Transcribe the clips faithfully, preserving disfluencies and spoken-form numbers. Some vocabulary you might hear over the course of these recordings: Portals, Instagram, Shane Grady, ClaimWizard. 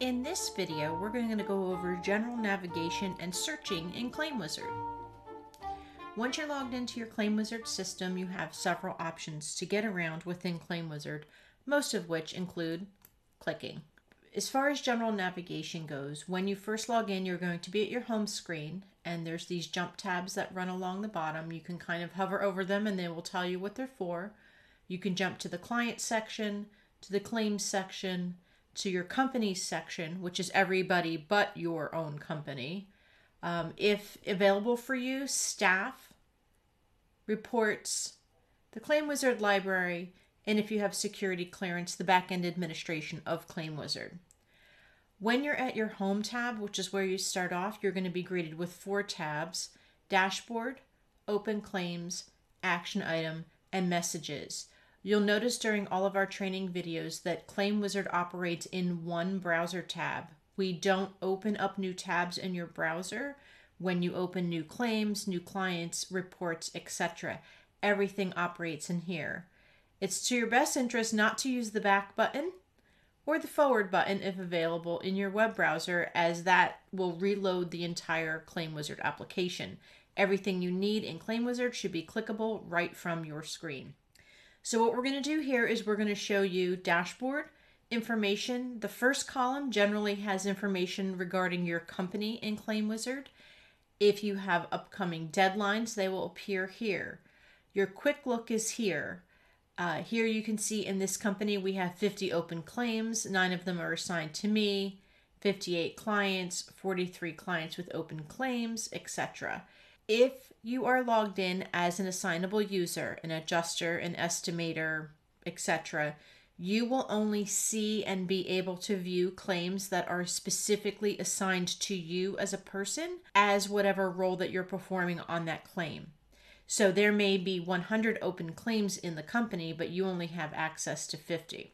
In this video, we're going to go over general navigation and searching in ClaimWizard. Once you're logged into your ClaimWizard system, you have several options to get around within ClaimWizard, most of which include clicking. As far as general navigation goes, when you first log in, you're going to be at your home screen, and there's these jump tabs that run along the bottom. You can kind of hover over them and they will tell you what they're for. You can jump to the client section, to the claims section, to your company section, which is everybody but your own company. Um, if available for you, staff, reports, the ClaimWizard library, and if you have security clearance, the back-end administration of ClaimWizard. When you're at your home tab, which is where you start off, you're going to be greeted with four tabs: dashboard, open claims, action item, and messages. You'll notice during all of our training videos that ClaimWizard operates in one browser tab. We don't open up new tabs in your browser when you open new claims, new clients, reports, et cetera. Everything operates in here. It's to your best interest not to use the back button or the forward button if available in your web browser, as that will reload the entire ClaimWizard application. Everything you need in ClaimWizard should be clickable right from your screen. So what we're going to do here is we're going to show you dashboard, information. The first column generally has information regarding your company in ClaimWizard. If you have upcoming deadlines, they will appear here. Your quick look is here. Uh, here you can see in this company we have fifty open claims. Nine of them are assigned to me, fifty-eight clients, forty-three clients with open claims, et cetera. If you are logged in as an assignable user, an adjuster, an estimator, et cetera, you will only see and be able to view claims that are specifically assigned to you as a person, as whatever role that you're performing on that claim. So there may be one hundred open claims in the company, but you only have access to fifty.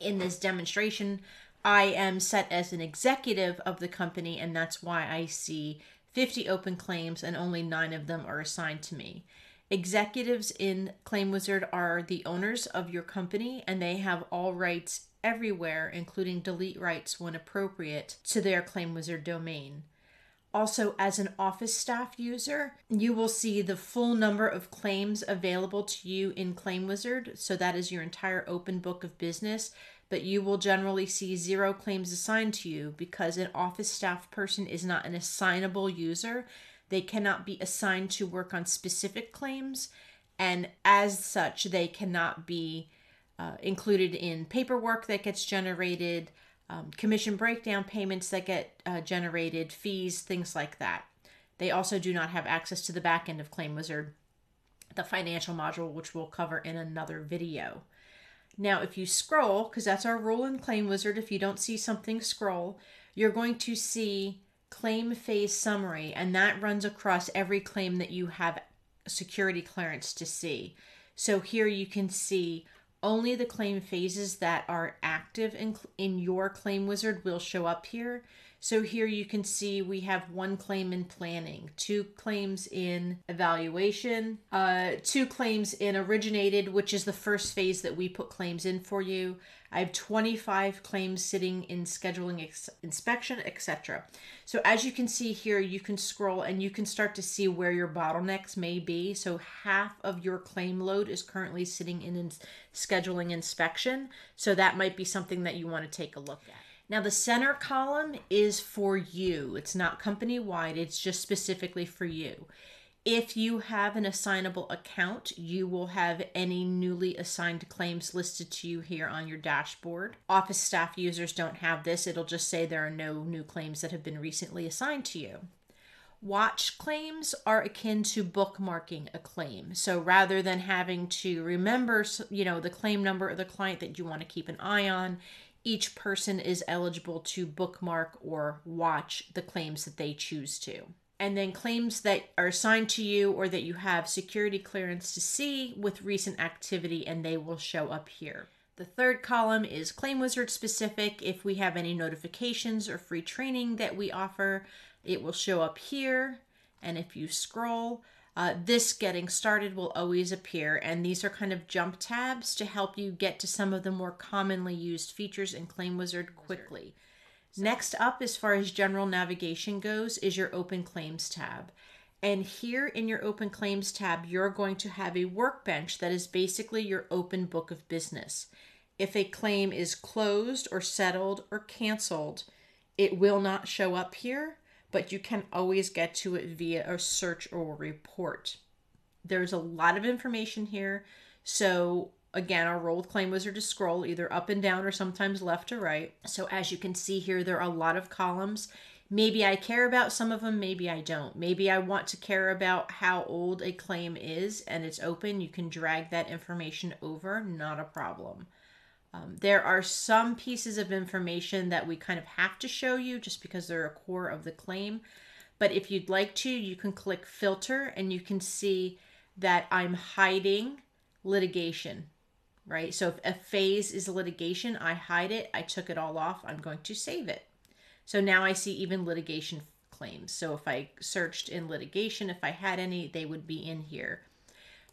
In this demonstration, I am set as an executive of the company, and that's why I see fifty open claims and only nine of them are assigned to me. Executives in ClaimWizard are the owners of your company, and they have all rights everywhere, including delete rights when appropriate, to their ClaimWizard domain. Also, as an office staff user, you will see the full number of claims available to you in ClaimWizard. So that is your entire open book of business, but you will generally see zero claims assigned to you because an office staff person is not an assignable user. They cannot be assigned to work on specific claims, and as such, they cannot be uh, included in paperwork that gets generated, Um, commission breakdown payments that get uh, generated, fees, things like that. They also do not have access to the back end of ClaimWizard, the financial module, which we'll cover in another video. Now, if you scroll, because that's our rule in ClaimWizard, if you don't see something, scroll, you're going to see claim phase summary, and that runs across every claim that you have security clearance to see. So here you can see only the claim phases that are active in, in your ClaimWizard will show up here. So here you can see we have one claim in planning, two claims in evaluation, uh, two claims in originated, which is the first phase that we put claims in for you. I have twenty-five claims sitting in scheduling, inspection, et cetera. So as you can see here, you can scroll and you can start to see where your bottlenecks may be. So half of your claim load is currently sitting in, in scheduling inspection. So that might be something that you want to take a look at. Now the center column is for you. It's not company-wide, it's just specifically for you. If you have an assignable account, you will have any newly assigned claims listed to you here on your dashboard. Office staff users don't have this. It'll just say there are no new claims that have been recently assigned to you. Watch claims are akin to bookmarking a claim. So rather than having to remember, you know, the claim number of the client that you want to keep an eye on, each person is eligible to bookmark or watch the claims that they choose to. And then claims that are assigned to you or that you have security clearance to see with recent activity, and they will show up here. The third column is ClaimWizard specific. If we have any notifications or free training that we offer, it will show up here. And if you scroll, Uh, this getting started will always appear, and these are kind of jump tabs to help you get to some of the more commonly used features in ClaimWizard quickly. So. Next up, as far as general navigation goes, is your Open Claims tab. And here in your Open Claims tab, you're going to have a workbench that is basically your open book of business. If a claim is closed or settled or canceled, it will not show up here, but you can always get to it via a search or a report. There's a lot of information here. So again, our role with ClaimWizard is scroll either up and down or sometimes left to right. So as you can see here, there are a lot of columns. Maybe I care about some of them, maybe I don't. Maybe I want to care about how old a claim is and it's open. You can drag that information over, not a problem. Um, there are some pieces of information that we kind of have to show you just because they're a core of the claim. But if you'd like to, you can click filter and you can see that I'm hiding litigation, right? So if a phase is litigation, I hide it. I took it all off. I'm going to save it. So now I see even litigation claims. So if I searched in litigation, if I had any, they would be in here.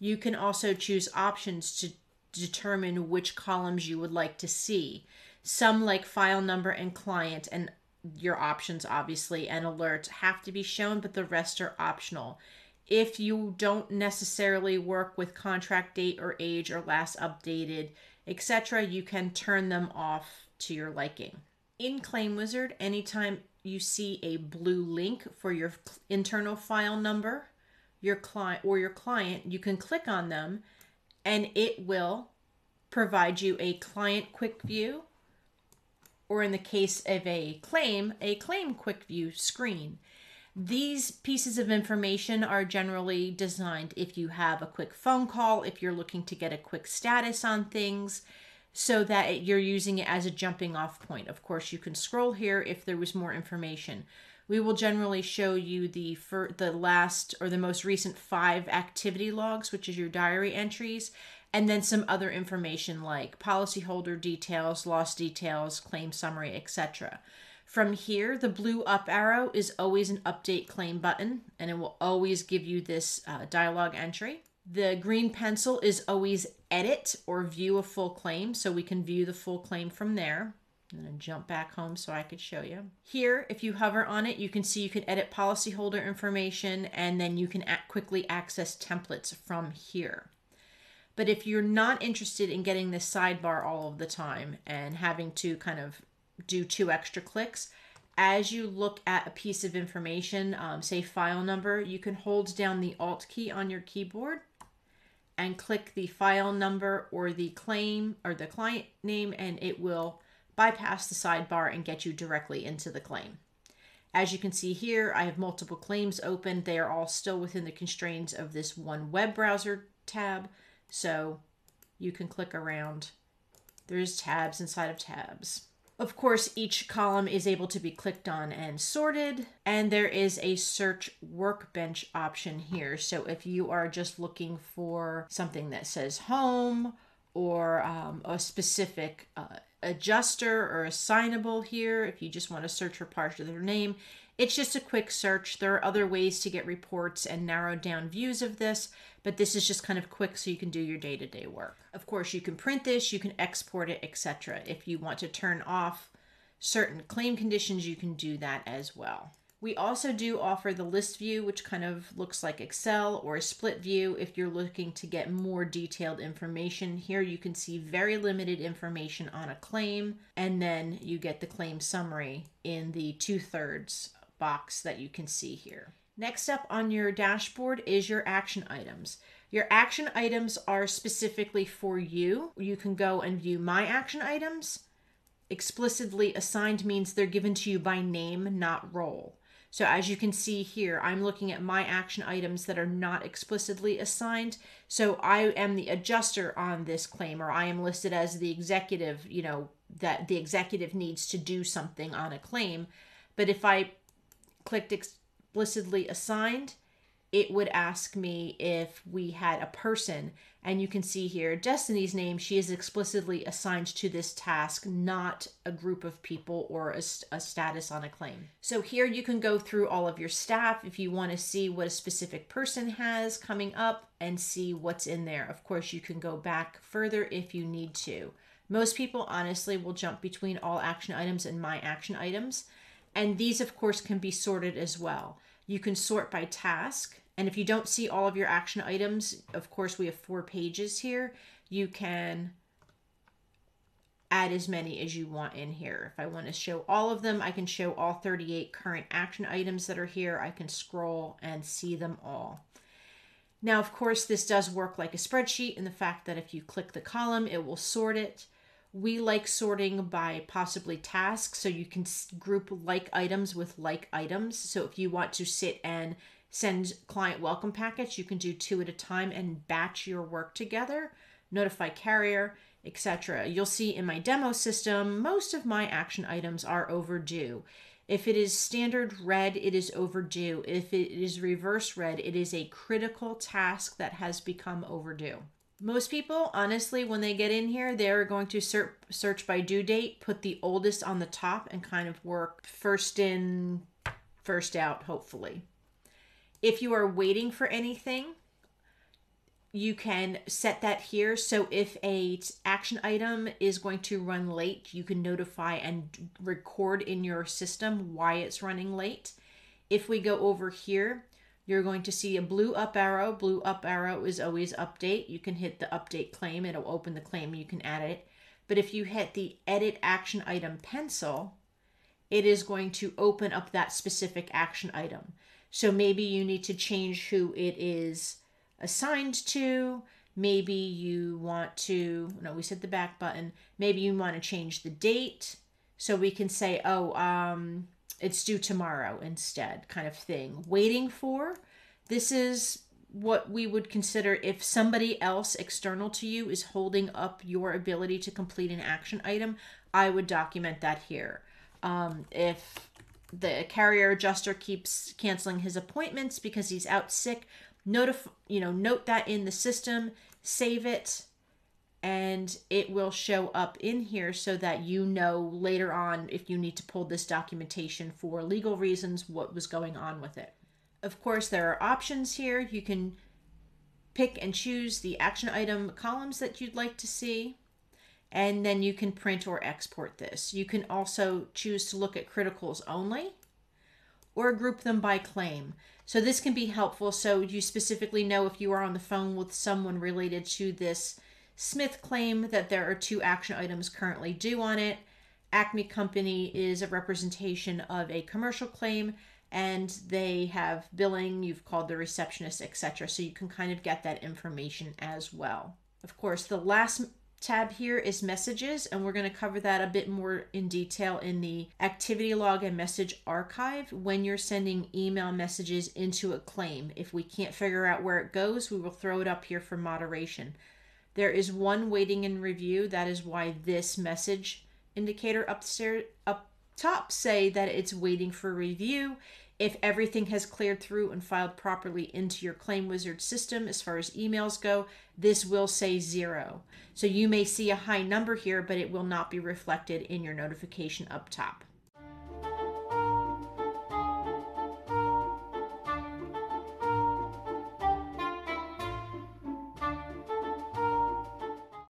You can also choose options to determine which columns you would like to see. Some, like file number and client, and your options obviously and alerts, have to be shown, but the rest are optional. If you don't necessarily work with contract date or age or last updated, et cetera, you can turn them off to your liking. In ClaimWizard, anytime you see a blue link for your internal file number, your client or your client, you can click on them and it will provide you a client quick view, or in the case of a claim, a claim quick view screen. These pieces of information are generally designed if you have a quick phone call, if you're looking to get a quick status on things, so that you're using it as a jumping off point. Of course, you can scroll here if there was more information. We will generally show you the for the last or the most recent five activity logs, which is your diary entries, and then some other information like policyholder details, loss details, claim summary, et cetera. From here, the blue up arrow is always an update claim button, and it will always give you this uh, dialogue entry. The green pencil is always edit or view a full claim, so we can view the full claim from there. I'm going to jump back home so I could show you. Here, if you hover on it, you can see you can edit policyholder information, and then you can act quickly access templates from here. But if you're not interested in getting this sidebar all of the time and having to kind of do two extra clicks, as you look at a piece of information, um, say file number, you can hold down the Alt key on your keyboard and click the file number or the claim or the client name, and it will bypass the sidebar and get you directly into the claim. As you can see here, I have multiple claims open. They are all still within the constraints of this one web browser tab, so you can click around. There's tabs inside of tabs. Of course, each column is able to be clicked on and sorted, and there is a search workbench option here. So if you are just looking for something that says home or um, a specific uh, adjuster or assignable here, if you just want to search for part of their name, it's just a quick search. There are other ways to get reports and narrow down views of this, but this is just kind of quick so you can do your day-to-day work. Of course, you can print this, you can export it, et cetera. If you want to turn off certain claim conditions, you can do that as well. We also do offer the list view, which kind of looks like Excel, or a split view if you're looking to get more detailed information. Here you can see very limited information on a claim, and then you get the claim summary in the two-thirds box that you can see here. Next up on your dashboard is your action items. Your action items are specifically for you. You can go and view my action items. Explicitly assigned means they're given to you by name, not role. So as you can see here, I'm looking at my action items that are not explicitly assigned. So I am the adjuster on this claim, or I am listed as the executive, you know, that the executive needs to do something on a claim. But if I clicked explicitly assigned, it would ask me if we had a person. And you can see here, Destiny's name, she is explicitly assigned to this task, not a group of people or a, a status on a claim. So here you can go through all of your staff if you want to see what a specific person has coming up and see what's in there. Of course, you can go back further if you need to. Most people honestly will jump between all action items and my action items. And these, of course, can be sorted as well. You can sort by task, and if you don't see all of your action items, of course, we have four pages here. You can add as many as you want in here. If I want to show all of them, I can show all thirty-eight current action items that are here. I can scroll and see them all. Now, of course, this does work like a spreadsheet in the fact that if you click the column, it will sort it. We like sorting by possibly tasks, so you can group like items with like items. So if you want to sit and send client welcome packets, you can do two at a time and batch your work together, notify carrier, et cetera. You'll see in my demo system, most of my action items are overdue. If it is standard red, it is overdue. If it is reverse red, it is a critical task that has become overdue. Most people, honestly, when they get in here, they're going to search by due date, put the oldest on the top, and kind of work first in, first out, hopefully. If you are waiting for anything, you can set that here. So if an action item is going to run late, you can notify and record in your system why it's running late. If we go over here, you're going to see a blue up arrow. Blue up arrow is always update. You can hit the update claim. It'll open the claim. You can add it. But if you hit the edit action item pencil, it is going to open up that specific action item. So maybe you need to change who it is assigned to. Maybe you want to, no, we said the back button. Maybe you want to change the date. So we can say, oh, um, it's due tomorrow instead, kind of thing. Waiting for, this is what we would consider if somebody else external to you is holding up your ability to complete an action item, I would document that here. Um, if the carrier adjuster keeps canceling his appointments because he's out sick, notif- you know, note that in the system, save it, and it will show up in here so that you know later on if you need to pull this documentation for legal reasons what was going on with it. Of course, there are options here. You can pick and choose the action item columns that you'd like to see, and then you can print or export this. You can also choose to look at criticals only or group them by claim. So this can be helpful so you specifically know if you are on the phone with someone related to this Smith claim that there are two action items currently due on it. Acme Company is a representation of a commercial claim and they have billing, you've called the receptionist, et cetera. So you can kind of get that information as well. Of course, the last tab here is messages, and we're going to cover that a bit more in detail in the activity log and message archive when you're sending email messages into a claim. If we can't figure out where it goes, we will throw it up here for moderation. There is one waiting in review. That is why this message indicator upstairs, up top say that it's waiting for review. If everything has cleared through and filed properly into your ClaimWizard system, as far as emails go, this will say zero. So you may see a high number here, but it will not be reflected in your notification up top.